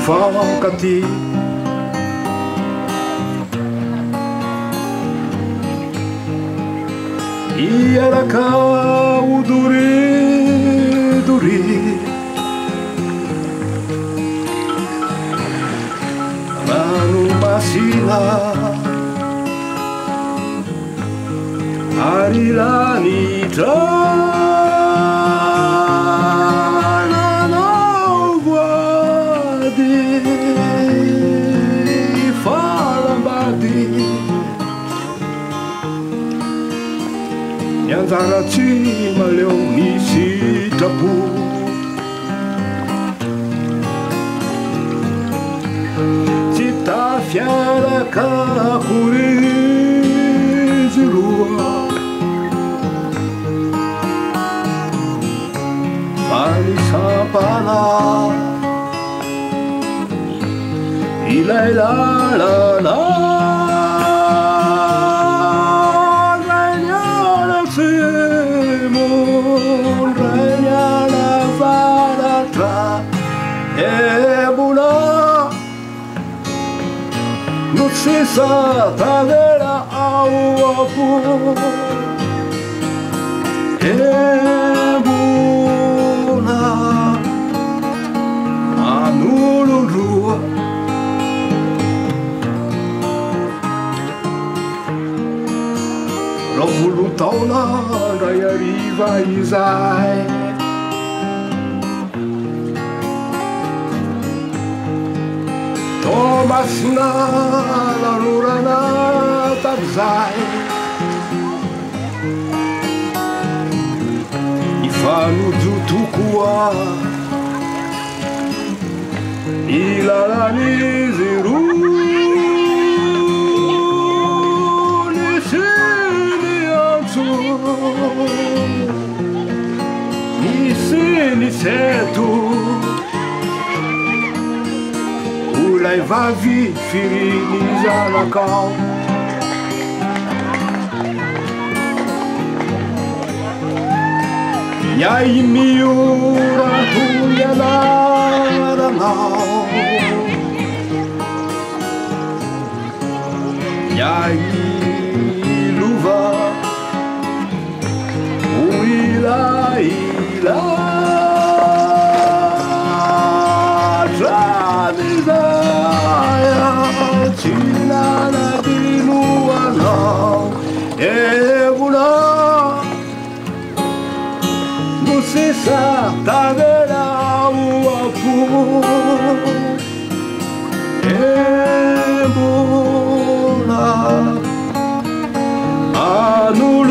falta-te. E era cá o duri, duri. Lá numa sila Arirani Nyanzarati maleu nisi tapu Cita fiara kakuri zirua Pali sapana Ilai la la la Sisa tadera awapu ebuna anulurua romulutauna dayariva izai Thomas na Lurana Tarzai E falo do Tucuá E Larani Ziru Nisini Setu Ulai vavi firini zalakau Yai miura tuyalanau Yai luva uila ila Tavera uapu Ebuna Anul